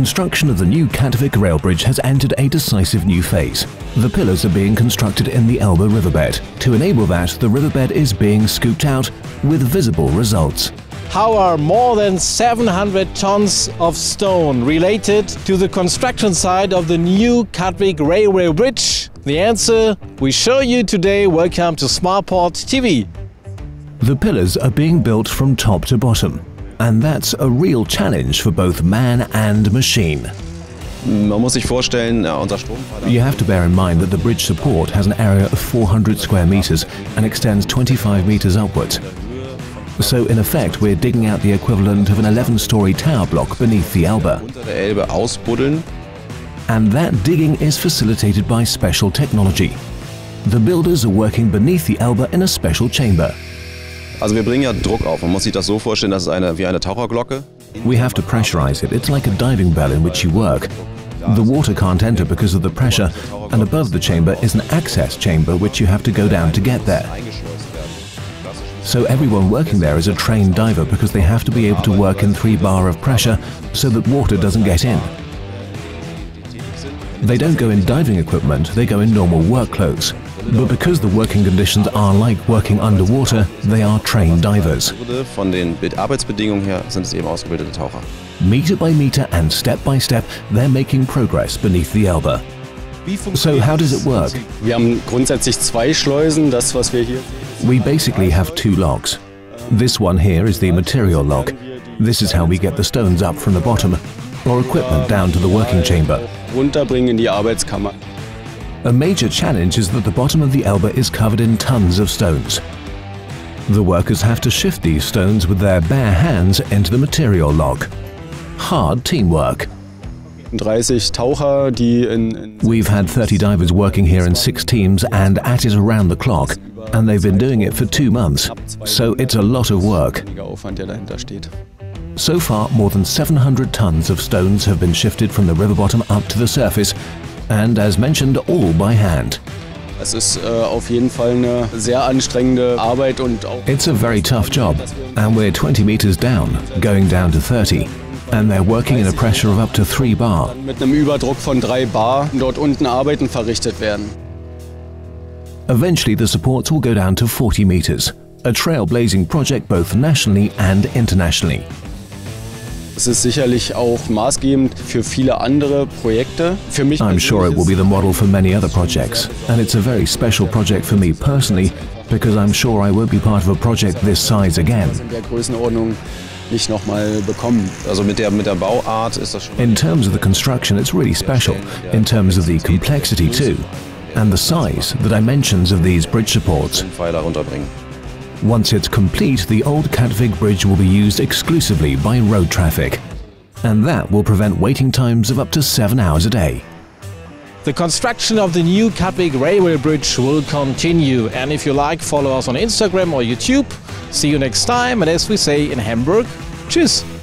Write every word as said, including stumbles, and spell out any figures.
construction of the new Kattwyk rail bridge has entered a decisive new phase. The pillars are being constructed in the Elbe riverbed. To enable that, the riverbed is being scooped out with visible results. How are more than seven hundred tons of stone related to the construction site of the new Kattwyk railway bridge? The answer we show you today. Welcome to SmartPort T V. The pillars are being built from top to bottom, and that's a real challenge for both man and machine. You have to bear in mind that the bridge support has an area of four hundred square meters and extends twenty-five meters upwards. So in effect, we're digging out the equivalent of an eleven-story tower block beneath the Elbe. And that digging is facilitated by special technology. The builders are working beneath the Elbe in a special chamber. We have to pressurize it. It's like a diving bell in which you work. The water can't enter because of the pressure, and above the chamber is an access chamber which you have to go down to get there. So everyone working there is a trained diver because they have to be able to work in three bar of pressure so that water doesn't get in. They don't go in diving equipment, they go in normal work clothes. But because the working conditions are like working underwater, they are trained divers. Meter by meter and step by step, they're making progress beneath the Elbe. So how does it work? We basically have two logs. This one here is the material log. This is how we get the stones up from the bottom, or equipment down to the working chamber. A major challenge is that the bottom of the Elbe is covered in tons of stones. The workers have to shift these stones with their bare hands into the material log. Hard teamwork. We've had thirty divers working here in six teams and at it around the clock, and they've been doing it for two months, so it's a lot of work. So far, more than seven hundred tons of stones have been shifted from the river bottom up to the surface, and as mentioned, all by hand. It's a very tough job, and we're twenty meters down, going down to thirty. And they're working in a pressure of up to three bar. Eventually the supports will go down to forty meters, a trailblazing project both nationally and internationally. I'm sure it will be the model for many other projects, and it's a very special project for me personally, because I'm sure I won't be part of a project this size again. In terms of the construction, it's really special, in terms of the complexity too, and the size, the dimensions of these bridge supports. Once it's complete, the old Kattwyk bridge will be used exclusively by road traffic, and that will prevent waiting times of up to seven hours a day. The construction of the new Kattwyk railway bridge will continue, and if you like, follow us on Instagram or YouTube. See you next time, and as we say in Hamburg, tschüss!